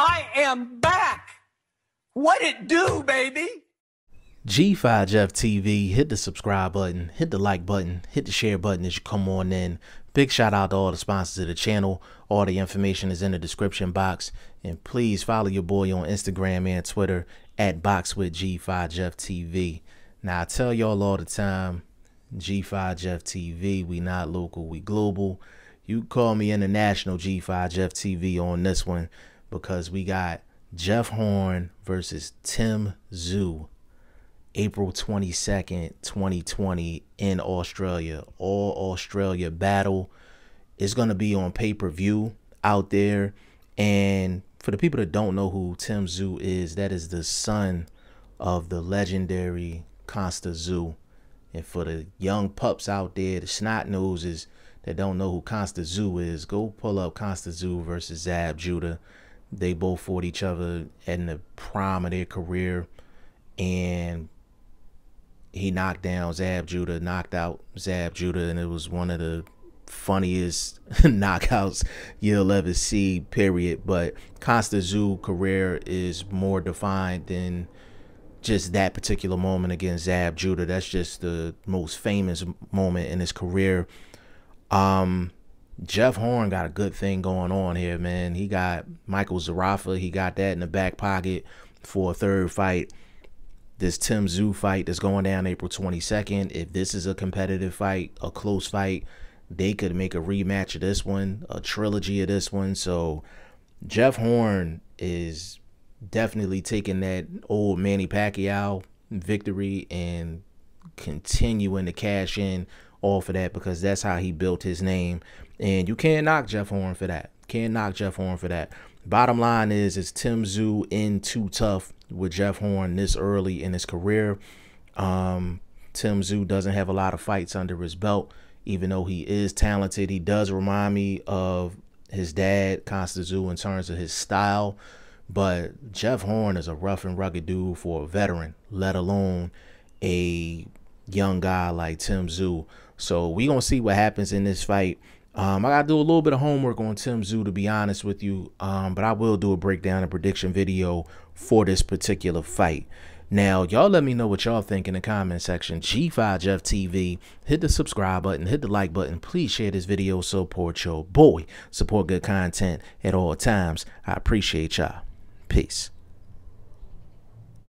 I am back. What it do, baby? G5 Jeff TV, hit the subscribe button, hit the like button, hit the share button as you come on in. Big shout out to all the sponsors of the channel. All the information is in the description box. And please follow your boy on Instagram and Twitter at BoxWithG5JeffTV. Now, I tell y'all all the time, G5 Jeff TV, we not local, we global. You call me international G5 Jeff TV on this one, because we got Jeff Horn versus Tim Tszyu, April 22nd, 2020 in Australia. All Australia battle. It's going to be on pay-per-view out there. And for the people that don't know who Tim Tszyu is, that is the son of the legendary Konstantin Tszyu. And for the young pups out there, the snot noses that don't know who Konstantin Tszyu is, go pull up Konstantin Tszyu versus Zab Judah. They both fought each other in the prime of their career, and he knocked down Zab Judah, knocked out Zab Judah, and it was one of the funniest knockouts you'll ever see, period. But Konstantin Tszyu career is more defined than just that particular moment against Zab Judah. That's just the most famous moment in his career. Jeff Horn got a good thing going on here, man. He got Michael Zerafa. He got that in the back pocket for a third fight. This Tim Tszyu fight that's going down April 22nd, if this is a competitive fight, a close fight, they could make a rematch of this one, a trilogy of this one. So Jeff Horn is definitely taking that old Manny Pacquiao victory and continuing to cash in off of that, because that's how he built his name. And you can't knock Jeff Horn for that. Can't knock Jeff Horn for that. Bottom line is Tim Tszyu in too tough with Jeff Horn this early in his career. Tim Tszyu doesn't have a lot of fights under his belt, even though he is talented. He does remind me of his dad, Konstantin Tszyu, in terms of his style. But Jeff Horn is a rough and rugged dude for a veteran, let alone a young guy like Tim Tszyu. So we're going to see what happens in this fight. I got to do a little bit of homework on Tim Tszyu, to be honest with you. But I will do a breakdown and prediction video for this particular fight. Now, y'all let me know what y'all think in the comment section. G5 Jeff TV, hit the subscribe button, hit the like button. Please share this video, support your boy. Support good content at all times. I appreciate y'all. Peace.